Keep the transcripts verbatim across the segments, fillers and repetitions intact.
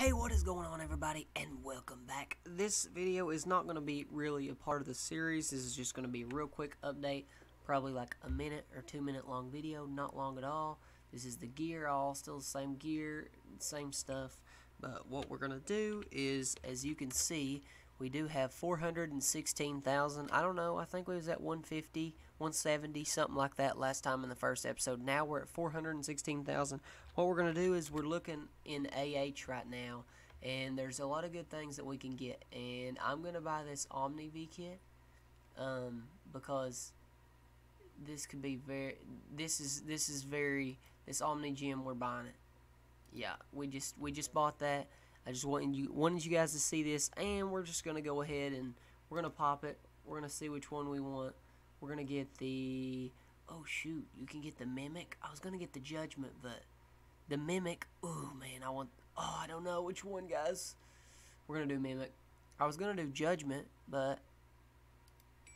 Hey, what is going on, everybody, and welcome back. This video is not going to be really a part of the series. This is just going to be a real quick update, probably like a minute or two minute long video, not long at all. This is the gear, all still the same gear, same stuff, but what we're going to do is, as you can see, we do have four hundred sixteen thousand. I don't know, I think we was at one fifty, one seventy, something like that last time in the first episode. Now we're at four hundred sixteen thousand. What we're going to do is we're looking in A H right now, and there's a lot of good things that we can get. And I'm going to buy this Omni V kit um, because this could be very, this is, this is very, this Omni Gym, we're buying it. Yeah, we just, we just bought that. I just wanted you, wanted you guys to see this, and we're just going to go ahead and we're going to pop it. We're going to see which one we want. We're going to get the, oh shoot, you can get the Mimic. I was going to get the Judgment, but the Mimic, oh man, I want, oh, I don't know which one, guys. We're going to do Mimic. I was going to do Judgment, but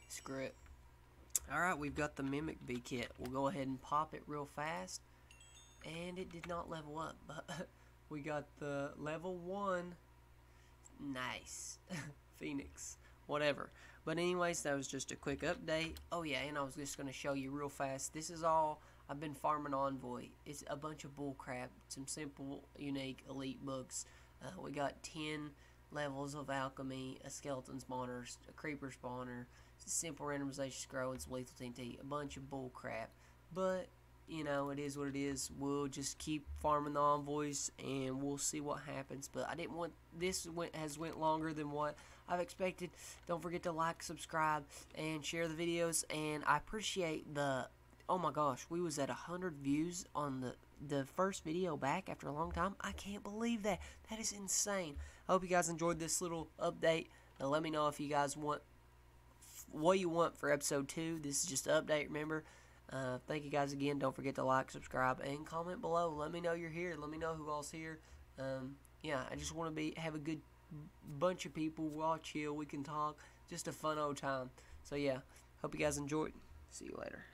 screw it. Alright, we've got the Mimic B kit. We'll go ahead and pop it real fast, and it did not level up, but... We got the level one, nice, Phoenix, whatever. But anyways, that was just a quick update. Oh yeah, and I was just going to show you real fast. This is all I've been farming Envoy. It's a bunch of bull crap, some simple, unique, elite books. Uh, we got ten levels of alchemy, a skeleton spawner, a creeper spawner, simple randomization scroll, and some lethal T N T, a bunch of bull crap. But... you know, it is what it is. We'll just keep farming the envoys, and we'll see what happens. But I didn't want this went has went longer than what I've expected. Don't forget to like, subscribe, and share the videos. And I appreciate the, oh my gosh, we was at one hundred views on the the first video back after a long time. I can't believe that. That is insane. I hope you guys enjoyed this little update. Now let me know if you guys want what you want for episode two. This is just an update. Remember. Uh, thank you guys again. Don't forget to like, subscribe, and comment below. Let me know you're here. Let me know who all's here. Um, yeah, I just want to be have a good bunch of people. We'll all chill. We can talk. Just a fun old time. So, yeah, hope you guys enjoyed. See you later.